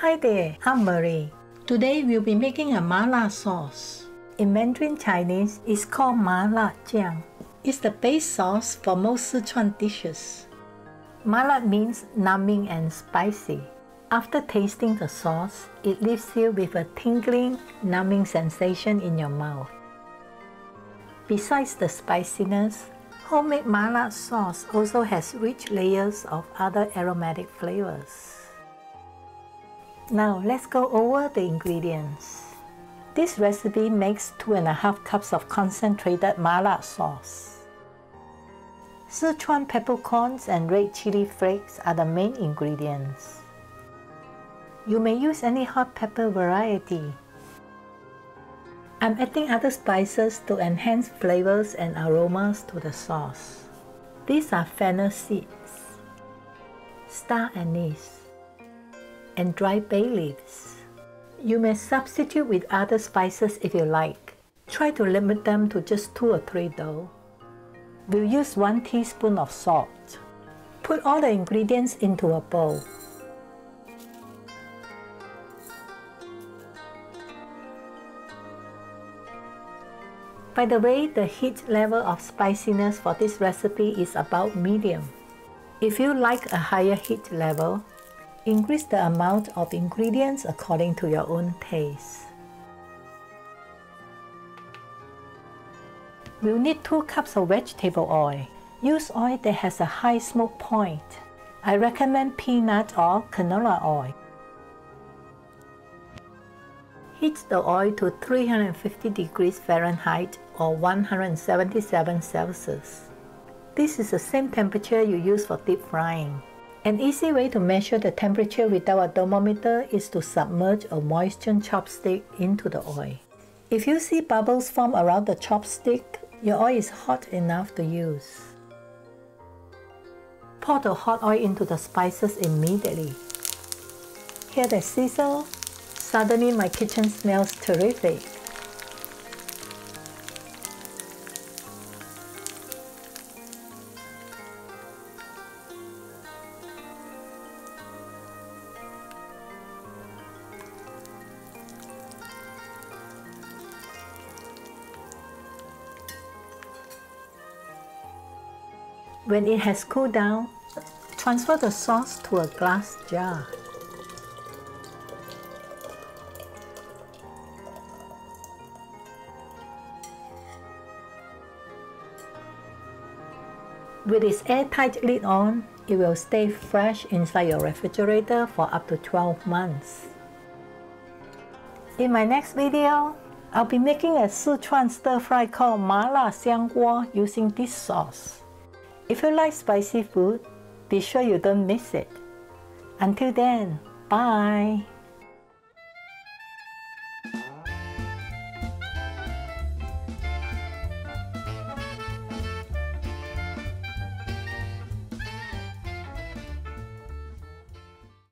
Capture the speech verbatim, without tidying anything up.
Hi there, I'm Marie. Today we'll be making a mala sauce. In Mandarin Chinese, it's called málà jiàng. It's the base sauce for most Sichuan dishes. Mala means numbing and spicy. After tasting the sauce, it leaves you with a tingling, numbing sensation in your mouth. Besides the spiciness, homemade mala sauce also has rich layers of other aromatic flavors. Now let's go over the ingredients. This recipe makes two and a half cups of concentrated mala sauce. Sichuan peppercorns and red chili flakes are the main ingredients. You may use any hot pepper variety. I'm adding other spices to enhance flavors and aromas to the sauce. These are fennel seeds, star anise, and dry bay leaves. You may substitute with other spices if you like. Try to limit them to just two or three though. We'll use one teaspoon of salt. Put all the ingredients into a bowl. By the way, the heat level of spiciness for this recipe is about medium. If you like a higher heat level, increase the amount of ingredients according to your own taste. We'll need two cups of vegetable oil. Use oil that has a high smoke point. I recommend peanut or canola oil. Heat the oil to three hundred fifty degrees Fahrenheit or one hundred seventy-seven Celsius. This is the same temperature you use for deep frying. An easy way to measure the temperature without a thermometer is to submerge a moistened chopstick into the oil. If you see bubbles form around the chopstick, your oil is hot enough to use. Pour the hot oil into the spices immediately. Hear the sizzle? Suddenly, my kitchen smells terrific. When it has cooled down, transfer the sauce to a glass jar. With its airtight lid on, it will stay fresh inside your refrigerator for up to twelve months. In my next video, I'll be making a Sichuan stir-fry called málà jiàng using this sauce. If you like spicy food, be sure you don't miss it. Until then, bye!